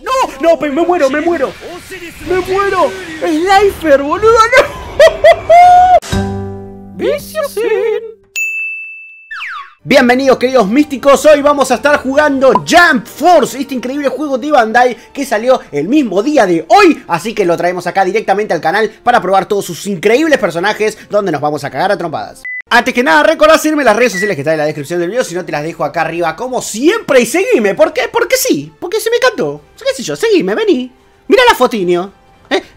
¡No! ¡No! ¡Me muero! ¡Me muero! ¡Me muero! ¡Slifer, boludo! ¡No! ¡Viciosin! Bienvenidos queridos místicos, hoy vamos a estar jugando Jump Force, este increíble juego de Bandai que salió el mismo día de hoy, así que lo traemos acá directamente al canal para probar todos sus increíbles personajes, donde nos vamos a cagar a trompadas. Antes que nada, recordá seguirme en las redes sociales que están en la descripción del video, si no te las dejo acá arriba como siempre, y seguime, ¿por qué? Porque sí, porque se me cantó, qué sé yo, seguime, vení, mirá la fotinio,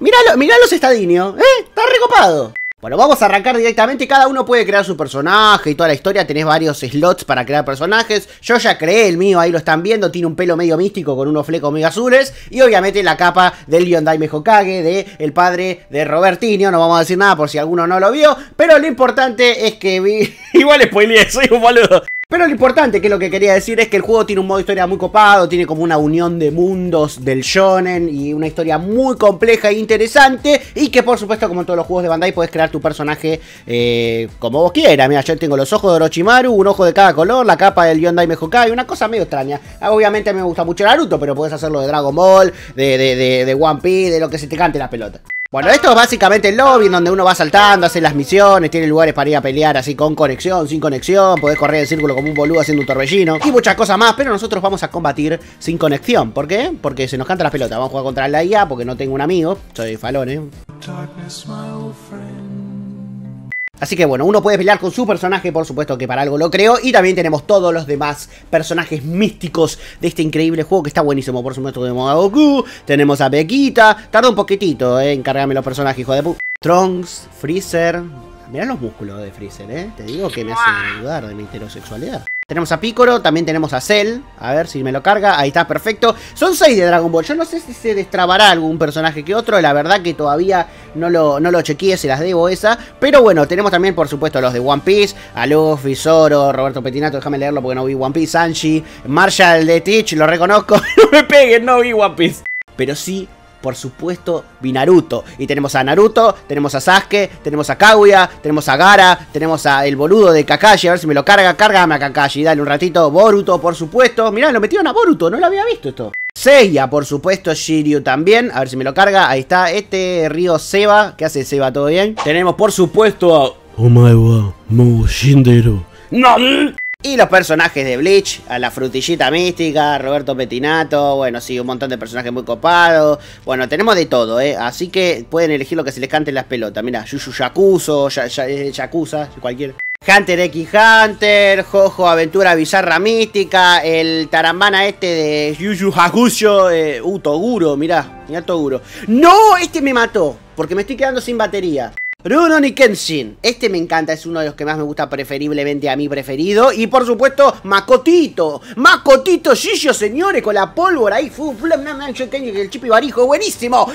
mirá los estadiños, está recopado. Bueno, vamos a arrancar directamente, cada uno puede crear su personaje y toda la historia, tenés varios slots para crear personajes, yo ya creé el mío, ahí lo están viendo, tiene un pelo medio místico con unos flecos medio azules y obviamente la capa del Yondaime Hokage, del padre de Robertinho, no vamos a decir nada por si alguno no lo vio, pero lo importante es que igual spoileé, soy un boludo. Pero lo importante, que es lo que quería decir, es que el juego tiene un modo historia muy copado, tiene como una unión de mundos del shonen y una historia muy compleja e interesante, y que por supuesto, como en todos los juegos de Bandai, puedes crear tu personaje como vos quieras. Mira, yo tengo los ojos de Orochimaru, un ojo de cada color, la capa del Yondaime Hokage, una cosa medio extraña. Obviamente a mí me gusta mucho Naruto, pero podés hacerlo de Dragon Ball, de One Piece, de lo que se te cante la pelota. Bueno, esto es básicamente el lobby, donde uno va saltando, hace las misiones, tiene lugares para ir a pelear así con conexión, sin conexión, podés correr el círculo como un boludo haciendo un torbellino y muchas cosas más, pero nosotros vamos a combatir sin conexión. ¿Por qué? Porque se nos canta la pelota, vamos a jugar contra la IA porque no tengo un amigo, soy falón, Así que bueno, uno puede pelear con su personaje, por supuesto que para algo lo creo. Y también tenemos todos los demás personajes místicos de este increíble juego que está buenísimo. Por supuesto tenemos a Goku, tenemos a Vegeta. Tarda un poquitito, encargarme los personajes, hijo de puta. Trunks, Freezer. Mirá los músculos de Freezer, Te digo que me hacen dudar de mi heterosexualidad. Tenemos a Piccolo, también tenemos a Cell. A ver si me lo carga, ahí está, perfecto. Son 6 de Dragon Ball, yo no sé si se destrabará algún personaje que otro, la verdad que todavía no lo chequeé, se las debo esa. Pero bueno, tenemos también por supuesto los de One Piece, a Luffy, Zoro, Roberto Petinato, déjame leerlo porque no vi One Piece, Sanji, Marshall de Teach, lo reconozco, no me peguen, no vi One Piece. Pero sí, por supuesto, vi Naruto. Y tenemos a Naruto, tenemos a Sasuke, tenemos a Kaguya, tenemos a Gaara, tenemos a el boludo de Kakashi. A ver si me lo carga, cárgame a Kakashi, dale un ratito. Boruto, por supuesto. Mirá, lo metieron a Boruto, no lo había visto esto. Seiya, por supuesto, Shiryu también. A ver si me lo carga, ahí está. Este Río Seba, ¿qué hace Seba? ¿Todo bien? Tenemos, por supuesto, a... Omaewa, no Shindero. ¡No! Y los personajes de Bleach, a la frutillita mística, Roberto Petinato, bueno, sí, un montón de personajes muy copados. Bueno, tenemos de todo, así que pueden elegir lo que se les cante en las pelotas. Mirá, Yuyu Yakuzo, Yakuza, cualquier. Hunter x Hunter, Jojo Aventura Bizarra Mística, el tarambana este de Yuyu Hakusho, Toguro, mirá Toguro. ¡No! Este me mató, porque me estoy quedando sin batería. Rurouni Kenshin, este me encanta, es uno de los que más me gusta, preferiblemente a mi preferido. Y por supuesto, Makotito Shishio, señores, con la pólvora ahí, el chip y barijo, buenísimo.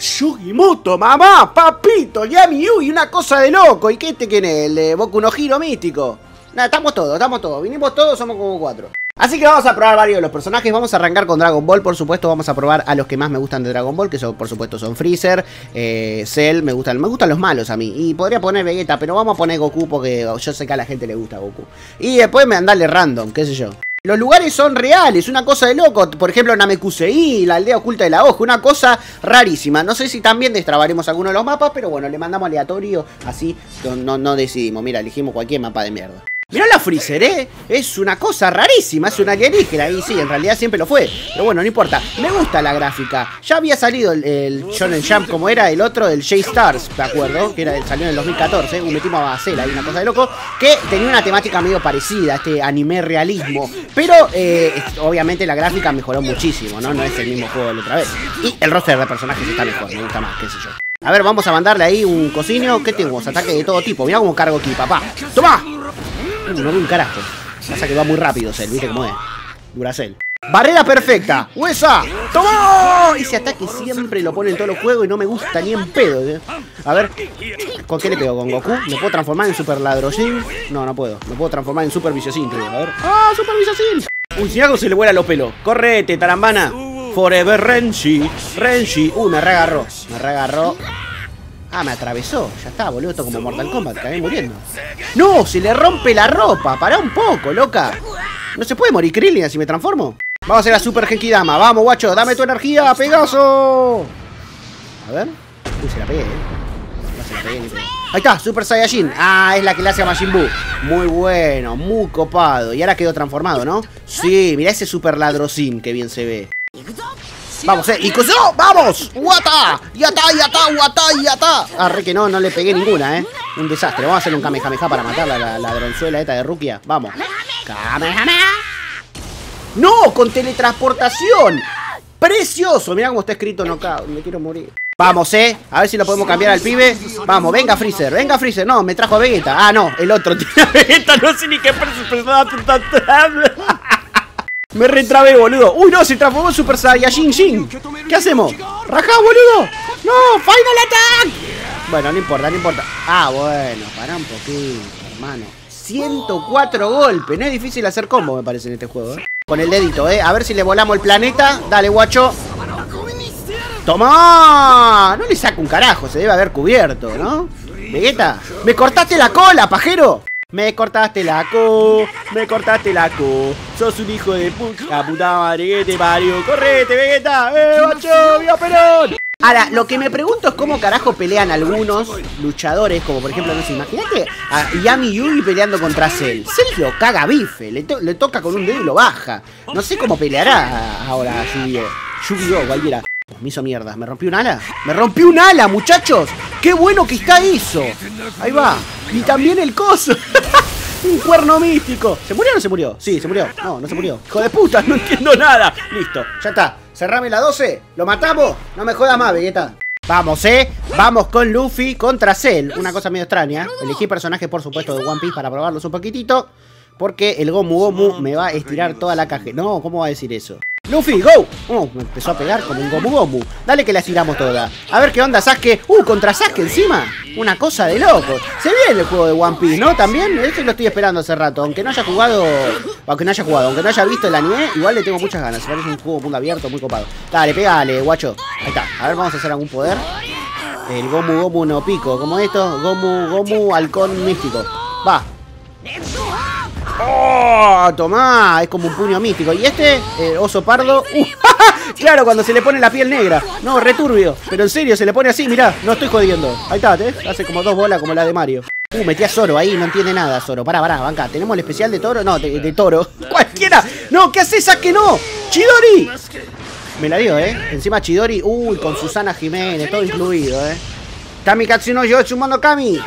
Yugimoto, mamá, papito, Yami Yugi, una cosa de loco. ¿Y qué este quién es? El de Boku no Hero mítico. Nada, estamos todos, vinimos todos, somos como 4. Así que vamos a probar varios de los personajes, vamos a arrancar con Dragon Ball, por supuesto, vamos a probar a los que más me gustan de Dragon Ball, que son, por supuesto son Freezer, Cell, me gustan los malos a mí, y podría poner Vegeta, pero vamos a poner Goku porque yo sé que a la gente le gusta Goku. Y después me andarle random, qué sé yo. Los lugares son reales, una cosa de loco, por ejemplo Namekusei, la aldea oculta de la hoja, una cosa rarísima. No sé si también destrabaremos alguno de los mapas, pero bueno, le mandamos aleatorio, así no decidimos, mira, elegimos cualquier mapa de mierda. Mirá la Freezer, es una cosa rarísima, es una alienígena, y sí, en realidad siempre lo fue, pero bueno, no importa, me gusta la gráfica, ya había salido el Shonen Jump, como era el otro, del J-Stars, ¿de acuerdo? Que era, salió en el 2014, metimos a Cell, hay una cosa de loco, que tenía una temática medio parecida, este anime realismo, pero obviamente la gráfica mejoró muchísimo, ¿no? No es el mismo juego de la otra vez, y el roster de personajes está mejor, me gusta más, qué sé yo. A ver, vamos a mandarle ahí un cocinio, ¿qué tenemos? Ataque de todo tipo, mirá cómo cargo aquí, papá, ¡tomá! No veo un carajo. Pasa que va muy rápido Cell, viste cómo es. Duracell. Barrera perfecta. Huesa. ¡Tomó! Ese ataque siempre lo pone en todos los juegos y no me gusta ni en pedo. A ver. ¿Con qué le pego? ¿Con Goku? ¿Me puedo transformar en Super Ladrollín? No, no puedo. Me puedo transformar en Super Viciosín, creo. A ver. ¡Ah, Super Viciosín! Uy, si algo se le vuela los pelos. ¡Correte, tarambana! Forever Renshi. Renshi. Uy, me reagarró. Ah, me atravesó. Ya está, boludo. Esto como Mortal Kombat. Acabé muriendo. ¡No! Se le rompe la ropa. Pará un poco, loca. No se puede morir Krillin si me transformo. Vamos a hacer la Super Genkidama. Vamos, guacho. Dame tu energía, Pegaso. A ver. Uy, se la pegué, No se la pegué ni pegué. Ahí está, Super Saiyajin. Ah, es la que le hace a Majin Buu. Muy bueno, muy copado. Y ahora quedó transformado, ¿no? Sí, mirá ese Super Ladrocín, que bien se ve. Vamos, y ¡oh! ¡Vamos! ¡Wata! ¡Yata, yata, wata, yata! Ah, re que no, no le pegué ninguna, ¿eh? Un desastre. Vamos a hacer un Kamehameha para matar la ladronzuela esta de Rukia. Vamos. ¡Kamehameha! ¡No! ¡Con teletransportación! ¡Precioso! Mirá cómo está escrito knockout. Me quiero morir. Vamos, a ver si lo podemos cambiar al pibe. Vamos, venga Freezer, venga Freezer. No, me trajo a Vegeta. Ah, no, el otro tiene a Vegeta. No sé ni qué persona. Me retrabé, boludo. Uy, no, se transformó en Super Saiyajin Jin. ¿Qué hacemos? ¡Rajá, boludo! ¡No! ¡Final Attack! Bueno, no importa, no importa. Ah, bueno, pará un poquito, hermano. 104 golpes. No es difícil hacer combo, me parece, en este juego, ¿eh? Con el dedito, a ver si le volamos el planeta. Dale, guacho. ¡Toma! No le saco un carajo. Se debe haber cubierto, ¿no? Vegeta, ¡me cortaste la cola, pajero! Me cortaste la co, me cortaste la co. Sos un hijo de puta, puta madre que te parió. ¡Correte, Vegeta! Bacho, viva Perón! Ahora, lo que me pregunto es cómo carajo pelean algunos luchadores, como por ejemplo, no sé, imagínate a Yami Yugi peleando contra Cell. Cell lo caga bife, le toca con un dedo y lo baja. No sé cómo peleará ahora Yu-Gi-Oh, cualquiera. Me hizo mierda, me rompió un ala. ¡Me rompió un ala, muchachos! ¡Qué bueno que está eso! Ahí va. Y también el coso. Un cuerno místico. ¿Se murió o no se murió? Sí, se murió. No, no se murió. Hijo de puta, no entiendo nada. Listo, ya está. Cerrame la 12. ¿Lo matamos? No me jodas más, Vegeta. Vamos, vamos con Luffy contra Cell. Una cosa medio extraña. Elegí personajes, por supuesto, de One Piece para probarlos un poquitito. Porque el Gomu Gomu me va a estirar toda la caja. No, ¿cómo va a decir eso? Luffy, go. Me empezó a pegar como un Gomu Gomu. Dale que la tiramos toda. A ver qué onda, Sasuke. Contra Sasuke encima. Una cosa de loco. Se viene el juego de One Piece, ¿no? También, esto lo estoy esperando hace rato. Aunque no haya jugado, aunque no haya visto el anime, igual le tengo muchas ganas. Parece un juego mundo abierto, muy copado. Dale, pégale, guacho. Ahí está. A ver, vamos a hacer algún poder. El Gomu Gomu no pico. Como esto, Gomu Gomu halcón místico. Va. ¡Oh! Tomá, es como un puño místico. Y este, oso pardo. Claro, cuando se le pone la piel negra. No, returbio. Pero en serio, se le pone así, mirá, no estoy jodiendo. Ahí está, hace como dos bolas como la de Mario. Metí a Zoro ahí, no entiende nada, Zoro. Pará, banca. ¿Tenemos el especial de toro? No, de toro. ¡Cualquiera! ¡No! ¿Qué haces? ¡Saque no! ¡Chidori! Me la dio, Encima Chidori, con Susana Jiménez, todo incluido, Kami Katsuno yo sumando Kami.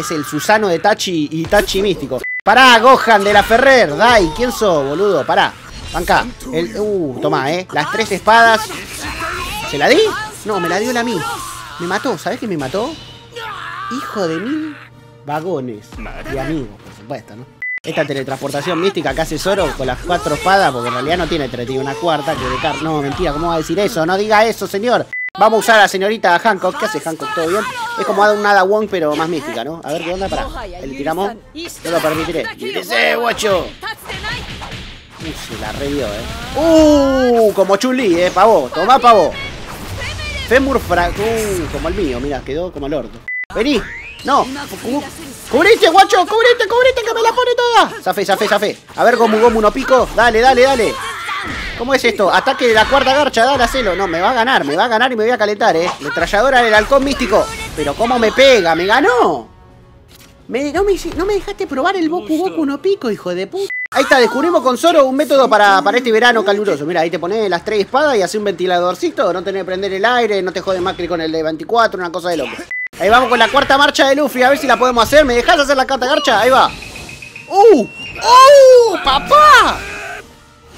Es el Susanoo de Tachi y Tachi místico. Pará, Gohan de la Ferrer, Dai, ¿quién sos, boludo? Pará, banca. Tomá, las tres espadas. ¿Se la di? No, me la dio él a mí. Me mató, ¿sabés qué me mató? Hijo de mil vagones. Y amigos, por supuesto, ¿no? Esta teletransportación mística que hace Zoro con las cuatro espadas, porque en realidad no tiene tres, tiene una cuarta que de car... No, mentira, ¿cómo va a decir eso? No diga eso, señor. Vamos a usar a la señorita Hancock. ¿Qué hace Hancock? ¿Todo bien? Es como un Ada Wong, pero más mística, ¿no? A ver, ¿qué onda? Pará. Le tiramos. No lo permitiré. ¡Ese, guacho! Se la revió, como Chun-Li, pavo. Tomá, pavo. Femur como el mío, mirá, quedó como el orto. Vení. No. ¡Cubriste, guacho! ¡Cubriste, cubriste! ¡Que me la pone toda! Zafé, zafé, zafé. A ver, Gomu Gomu no pico. Dale, dale, dale. ¿Cómo es esto? Ataque de la cuarta garcha, dale a Celo. No, me va a ganar y me voy a calentar, Metralladora del halcón místico. Pero cómo me pega, me ganó. No me dejaste probar el Boku Boku no pico, hijo de puta. Ahí está, descubrimos con Zoro un método para este verano caluroso. Mira, ahí te pones las tres espadas y hace un ventiladorcito. No tenés que prender el aire, no te jodes Macri con el de 24, una cosa de loco. Ahí vamos con la cuarta marcha de Luffy, a ver si la podemos hacer. ¿Me dejás hacer la cuarta garcha? Ahí va. ¡Papá!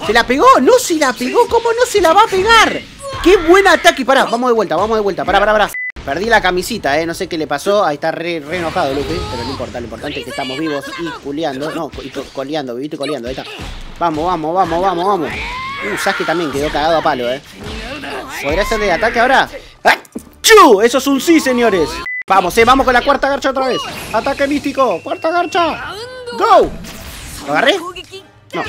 ¿Se la pegó? ¡No se la pegó! ¿Cómo no se la va a pegar? ¡Qué buen ataque! Pará, vamos de vuelta. Pará. Perdí la camisita, no sé qué le pasó. Ahí está re enojado Luffy. Pero no importa, lo importante es que estamos vivos y culeando. No, y coleando, vivito y coleando. Ahí está. Vamos. Sasuke también quedó cagado a palo, ¿Podría ser de ataque ahora? ¡Achú! Eso es un sí, señores. Vamos, vamos con la cuarta garcha otra vez. Ataque místico, cuarta garcha. ¡Go! ¿Lo agarré? No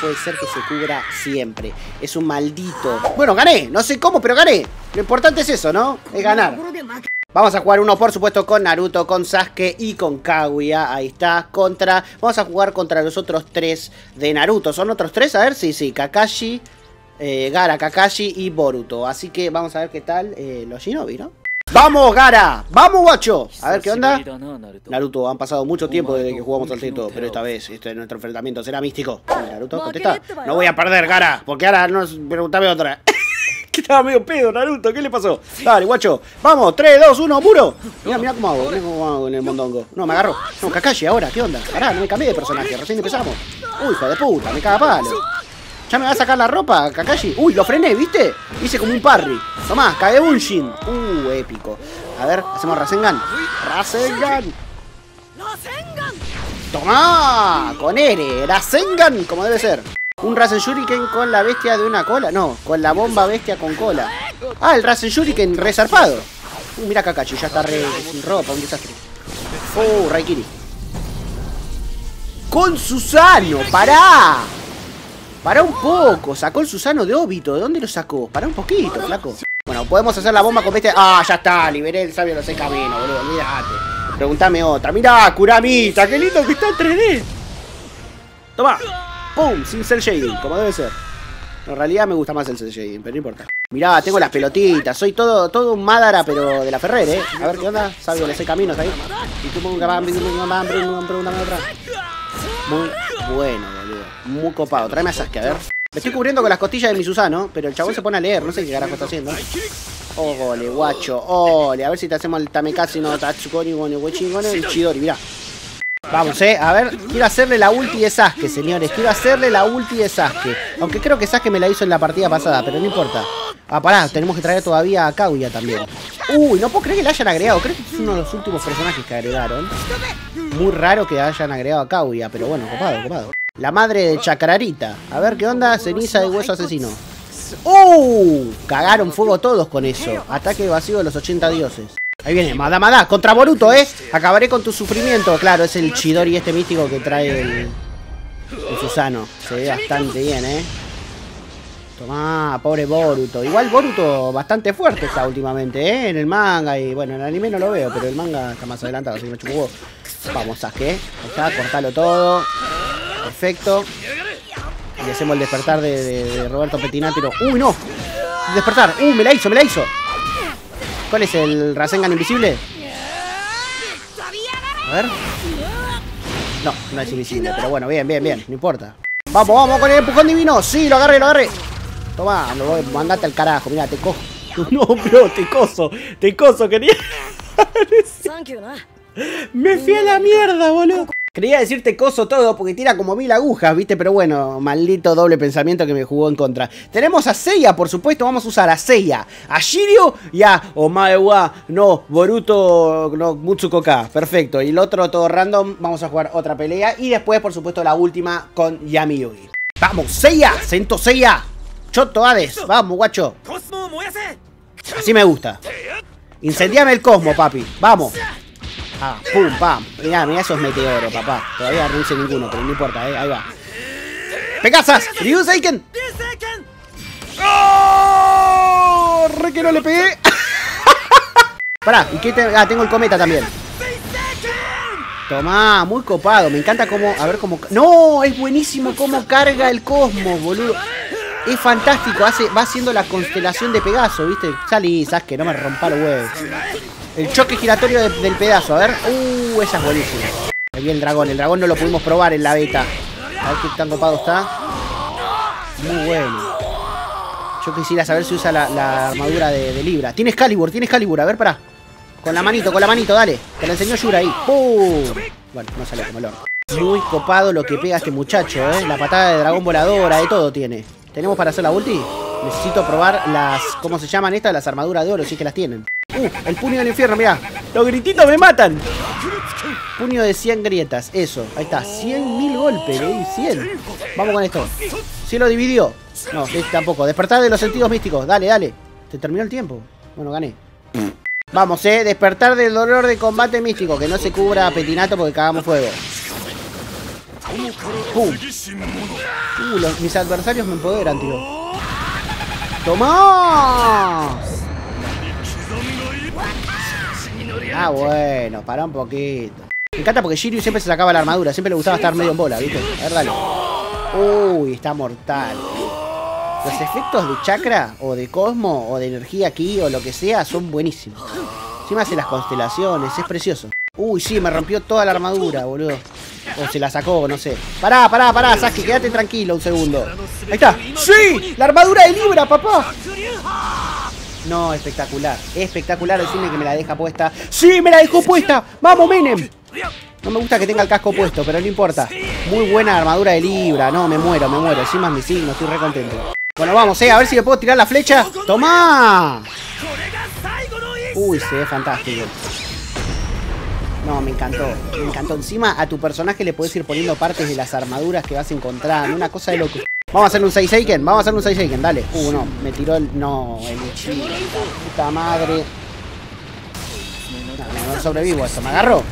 puede ser que se cubra siempre. Es un maldito. Bueno, gané, no sé cómo, pero gané. Lo importante es eso, ¿no? Es ganar. Vamos a jugar uno, por supuesto, con Naruto, con Sasuke y con Kaguya. Ahí está, vamos a jugar contra los otros tres de Naruto. ¿Son otros tres? A ver, sí, Kakashi, Gaara, Kakashi y Boruto. Así que vamos a ver qué tal los shinobi, ¿no? ¡Vamos, Gaara! ¡Vamos, guacho! A ver qué onda. Naruto, han pasado mucho tiempo desde que jugamos al Teto, pero esta vez nuestro enfrentamiento será místico. Naruto, contesta. No voy a perder, Gaara, porque ahora nos preguntame otra. Que estaba medio pedo, Naruto, ¿qué le pasó? Dale, guacho, vamos, 3, 2, 1, puro. Mirá cómo hago, en el mondongo. No, me agarró. No, Kakashi, ahora, ¿qué onda? Pará, no me cambié de personaje, recién empezamos. Uy, hijo de puta, me caga palo. ¿Ya me va a sacar la ropa, Kakashi? Uy, lo frené, ¿viste? Hice como un parry. Tomá, cae un shin. Épico. A ver, hacemos Rasengan. ¡Rasengan! Tomá, con R, Rasengan, como debe ser. Un Rasen Shuriken con la bestia de una cola. No, con la bomba bestia con cola. Ah, el Rasen Shuriken resarpado. Mira Kakashi, ya está re sin ropa, un desastre. Raikiri. ¡Con Susanoo! ¡Pará! Pará un poco, sacó el Susanoo de Obito. ¿De dónde lo sacó? Pará un poquito, flaco. Bueno, podemos hacer la bomba con bestia. Ah, ya está, liberé el sabio de los 6 caminos, boludo, olvídate. Preguntame otra. Mirá, Kuramita, qué lindo que está en 3D. Tomá. ¡Pum! Sin cel shading, como debe ser. En realidad me gusta más el cel shading, pero no importa. Mirá, tengo las pelotitas. Soy todo un Madara, pero de la Ferrer, ¿eh? A ver qué onda. Sabio, le sé caminos ahí. Y tú pregúntame otra. Muy bueno, boludo. Muy copado. Tráeme a Sasuke, a ver. Me estoy cubriendo con las costillas de mi Susanoo, pero el chabón se pone a leer. No sé qué carajo está haciendo. ¡Ole, guacho! ¡Ole! A ver si te hacemos el Tamekaze no Tatsukoni, bueno, Wechingone y Chidori, mirá. Vamos, a ver, quiero hacerle la ulti de Sasuke, señores, quiero hacerle la ulti de Sasuke. Aunque creo que Sasuke me la hizo en la partida pasada, pero no importa. Ah, pará, tenemos que traer todavía a Kaguya también. Uy, no puedo creer que la hayan agregado, creo que es uno de los últimos personajes que agregaron. Muy raro que hayan agregado a Kaguya, pero bueno, copado, copado. La madre de Chacararita, a ver qué onda, ceniza de hueso asesino. Cagaron fuego todos con eso, ataque vacío de los 80 dioses. Ahí viene, Madamada, contra Boruto, acabaré con tu sufrimiento. Claro, es el Chidori este místico que trae el Susanoo. Se ve bastante bien, Tomá, pobre Boruto. Igual Boruto bastante fuerte está últimamente, en el manga. Y bueno, en el anime no lo veo, pero el manga está más adelantado, así que me chupó. Vamos, Sasuke, acá, cortalo todo. Perfecto. Y hacemos el despertar de Roberto Petinatero. ¡Uy, no! Despertar, me la hizo, me la hizo. ¿Cuál es el Rasengan invisible? A ver. No, no es invisible, pero bueno, bien, bien, bien, no importa. Vamos, vamos con el empujón divino. Sí, lo agarré, lo agarré. Tomá, mandate al carajo, mirá, te cojo. No, bro, te coso, quería. Me fui a la mierda, boludo. Quería decirte coso todo porque tira como 1000 agujas, ¿viste? Pero bueno, maldito doble pensamiento que me jugó en contra. Tenemos a Seiya, por supuesto, vamos a usar a Seiya, a Shiryu y a Omaewa, no, Boruto, no, Mutsukoka. Perfecto, y el otro todo random, vamos a jugar otra pelea y después, por supuesto, la última con Yami Yugi. ¡Vamos, Seiya! ¡Saint Seiya! ¡Choto Hades! ¡Vamos, guacho! Así me gusta. Incendiame el cosmo, papi. ¡Vamos! Ah, pum, pam. Mirá, mirá esos meteoros, papá. Todavía no hice ninguno, pero no importa, ahí va. ¡Pegasas! ¡Ryu Seiken! ¡Oh! ¡Re que no le pegué! Pará, ¿y qué te...? Ah, tengo el cometa también. Tomá, muy copado. Me encanta cómo... A ver cómo... ¡No! Es buenísimo cómo carga el cosmos, boludo. Es fantástico. Va haciendo la constelación de Pegaso, ¿viste? Salí, Sasuke, no me rompa los huevos. El choque giratorio del pedazo, a ver. Esa es buenísima. Ahí viene el dragón. El dragón no lo pudimos probar en la beta. A ver qué tan copado está. Muy bueno. Yo quisiera saber si usa la armadura de Libra. Tiene Excalibur, tiene Excalibur. A ver, pará. Con la manito, dale. Te la enseñó Yura ahí. ¡Pum! Bueno, no salió como el orco. Muy copado lo que pega este muchacho, La patada de dragón voladora, de todo tiene. ¿Tenemos para hacer la ulti? Necesito probar las... ¿Cómo se llaman estas? Las armaduras de oro, si es que las tienen. El puño del infierno, mirá. Los grititos me matan. Puño de 100 grietas, eso. Ahí está, 100.000 golpes, 100. Vamos con esto. ¿Sí lo dividió? No, tampoco. Despertar de los sentidos místicos, dale, dale. Te terminó el tiempo. Bueno, gané. Vamos, despertar del dolor de combate místico. Que no se cubra a Petinato porque cagamos fuego. Mis adversarios me empoderan, tío. ¡Tomá! Ah, bueno, pará un poquito. Me encanta porque Shiryu siempre se sacaba la armadura. Siempre le gustaba estar medio en bola, ¿viste? A ver, dale. Uy, está mortal. Los efectos de chakra, o de cosmo, o de energía aquí, o lo que sea, son buenísimos. Encima hace las constelaciones, es precioso. Uy, sí, me rompió toda la armadura, boludo. O se la sacó, no sé. Pará, pará, pará, Sasuke, quédate tranquilo un segundo. Ahí está. ¡Sí! ¡La armadura de Libra, papá! No, espectacular. Espectacular, decime que me la deja puesta. ¡Sí, me la dejó puesta! ¡Vamos, Menem! No me gusta que tenga el casco puesto, pero no importa. Muy buena armadura de Libra. No, me muero, me muero. Encima es mi signo, estoy re contento. Bueno, vamos, a ver si le puedo tirar la flecha. ¡Tomá! Uy, se ve fantástico. No, me encantó, me encantó. Encima a tu personaje le podés ir poniendo partes de las armaduras que vas encontrando. Una cosa de loco. Vamos a hacer un Saiseiken, vamos a hacer un Saiseiken, dale. No, me tiró el... No, el... Puta madre. No, no sobrevivo a eso, me agarró.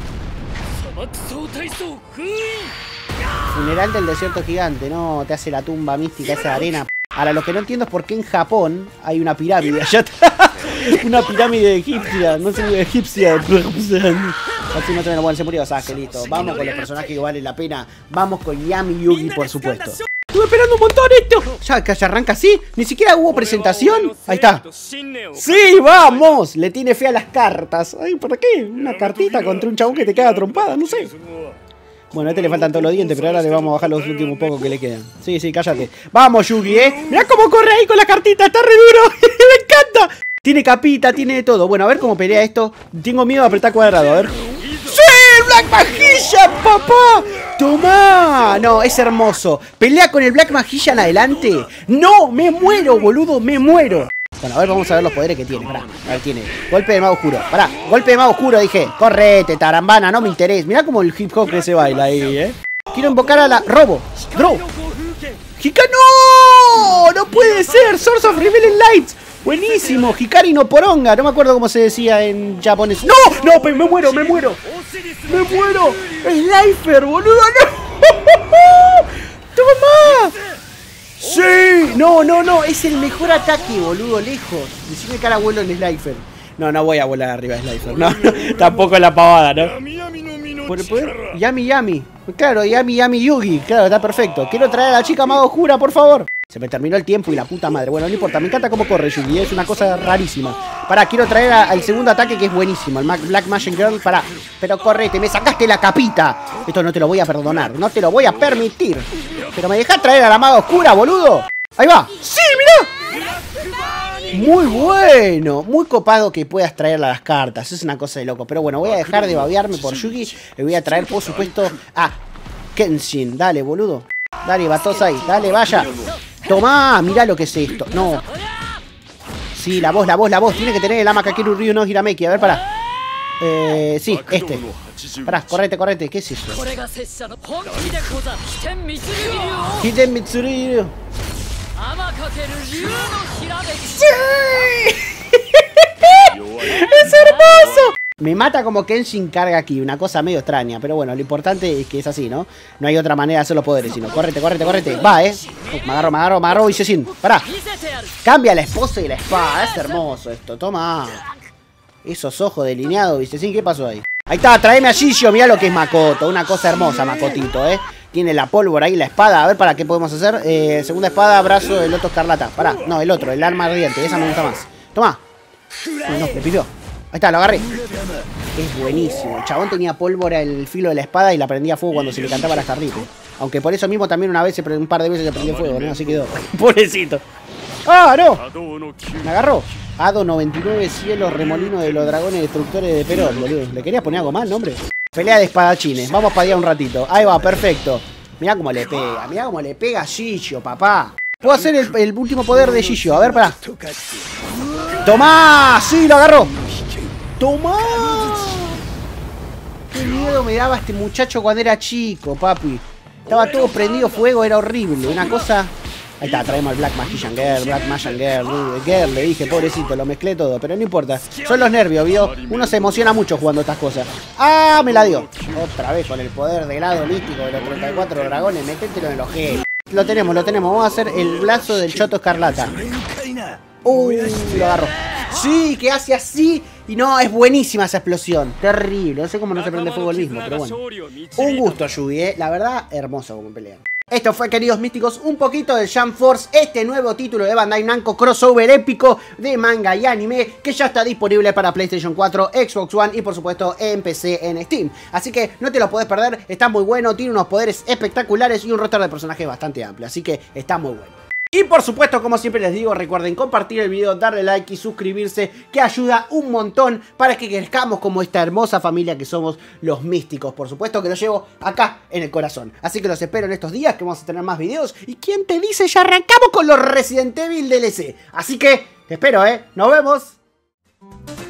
Funeral del desierto gigante, no, te hace la tumba mística, esa arena. Ahora, lo que no entiendo es por qué en Japón hay una pirámide allá. Una pirámide egipcia, no sé, egipcia. Así no tenemos, bueno, se murió Sasuke, listo. Vamos con los personajes que valen la pena. Vamos con Yami Yugi, por supuesto. Estuve esperando un montón esto. Ya que se arranca así, ni siquiera hubo presentación. Ahí está. ¡Sí, vamos! Le tiene fe a las cartas. Ay, ¿por qué? Una cartita contra un chabón que te queda trompada, no sé. Bueno, a este le faltan todos los dientes, pero ahora le vamos a bajar los últimos pocos que le quedan. Sí, sí, cállate. ¡Vamos, Yugi, eh! ¡Mirá cómo corre ahí con la cartita! ¡Está re duro! ¡Me encanta! Tiene capita, tiene de todo. Bueno, a ver cómo pelea esto. Tengo miedo de apretar cuadrado, a ver. ¡Sí! ¡Black Magician, papá! ¡Tomá! No, es hermoso. Pelea con el Black Magician adelante. ¡No! ¡Me muero, boludo! ¡Me muero! Bueno, a ver, vamos a ver los poderes que tiene. Pará, a ver, tiene golpe de mago oscuro. Pará, golpe de mago oscuro, dije. Correte, tarambana, no me interesa. Mirá como el hip hop que se baila ahí, eh. Quiero invocar a la... Robo. Robo. ¡Hikari! ¡No! ¡No puede ser! ¡Source of Revealing Lights! Buenísimo, Hikari no Poronga, no me acuerdo cómo se decía en japonés. ¡No! ¡No! ¡Me muero, me muero! ¡Me muero! ¡Slifer, boludo! ¡No! ¡Toma! ¡Sí! No, no, no, es el mejor ataque, boludo, lejos. Decime que ahora vuelo en Slifer. No, no voy a volar arriba de Slifer, no, no. Tampoco en la pavada, ¿no? ¿Por el poder? Yami Yami. Claro, Yami Yami Yugi, claro, está perfecto. Quiero traer a la chica mago oscura, por favor. Se me terminó el tiempo y la puta madre. Bueno, no importa, me encanta cómo corre Yugi, es una cosa rarísima. Pará, quiero traer al segundo ataque que es buenísimo, el Black Magic Girl. Pará, pero correte, me sacaste la capita. Esto no te lo voy a perdonar, no te lo voy a permitir. Pero me dejás traer a la maga oscura, boludo. Ahí va, sí, mirá. Muy bueno, muy copado que puedas traer las cartas, es una cosa de loco. Pero bueno, voy a dejar de babearme por Yugi. Le voy a traer, por supuesto, a Kenshin, dale, boludo. Dale, Batosai, dale, vaya. Tomá, mirá lo que es esto. No. Sí, la voz, la voz, la voz. Tiene que tener el Amakakiru Ryu no Hirameki. A ver, pará. Sí, este. Pará, correte, correte. ¿Qué es eso? Hiden Mitsuru Ryu. ¡Sí! ¡Es hermoso! Me mata como Kenshin carga aquí, una cosa medio extraña, pero bueno, lo importante es que es así, ¿no? No hay otra manera de hacer los poderes, sino correte, correte, correte, va, ¿eh? Me agarro, me agarro, me agarro y Shin, pará. Cambia la esposa y la espada, es hermoso esto, toma. Esos ojos delineados, Shin, ¿qué pasó ahí? Ahí está, tráeme a Shishio, mirá lo que es Makoto, una cosa hermosa Makotito, ¿eh? Tiene la pólvora y la espada, a ver, ¿para qué podemos hacer? Segunda espada, brazo, el otro escarlata, pará, no, el otro, el arma ardiente, esa me gusta más. Toma. No, le pidió. Ahí está, lo agarré. Es buenísimo. El chabón tenía pólvora en el filo de la espada y la prendía a fuego cuando se le cantaba las carnitas. Aunque por eso mismo también una vez, un par de veces le prendía fuego, ¿no? Así quedó. Pobrecito. ¡Ah, no! Me agarró. Ado 99, cielo, remolino de los dragones destructores de Perón, boludo. ¿Le querías poner algo mal, hombre? Pelea de espadachines. Vamos a padear un ratito. Ahí va, perfecto. Mirá cómo le pega. Mirá cómo le pega a Shishio, papá. Puedo hacer el último poder de Shishio. A ver, pará. ¡Tomá! ¡Sí, lo agarró! ¡Tomá! ¡Qué miedo me daba este muchacho cuando era chico, papi! Estaba todo prendido fuego, era horrible. Una cosa... Ahí está, traemos al Black Magician Girl, le dije, pobrecito, lo mezclé todo, pero no importa. Son los nervios, ¿vio? Uno se emociona mucho jugando estas cosas. ¡Ah! Me la dio. Otra vez con el poder del hado místico de los 34 dragones, metételo en los G. Lo tenemos, lo tenemos. Vamos a hacer el brazo del Choto Escarlata. ¡Uy! Lo agarró. Sí, que hace así. Y no, es buenísima esa explosión. Terrible, no sé cómo no se prende fuego el mismo, pero bueno. Un gusto, Yugi, ¿eh? La verdad, hermoso como pelea. Esto fue, queridos místicos, un poquito de Jump Force, este nuevo título de Bandai Namco, crossover épico de manga y anime, que ya está disponible para PlayStation 4, Xbox One y por supuesto en PC en Steam. Así que no te lo podés perder, está muy bueno, tiene unos poderes espectaculares y un roster de personajes bastante amplio, así que está muy bueno. Y por supuesto, como siempre les digo, recuerden compartir el video, darle like y suscribirse, que ayuda un montón para que crezcamos como esta hermosa familia que somos los místicos. Por supuesto que lo llevo acá en el corazón. Así que los espero en estos días, que vamos a tener más videos. Y quién te dice, ya arrancamos con los Resident Evil DLC. Así que te espero, ¿eh? Nos vemos.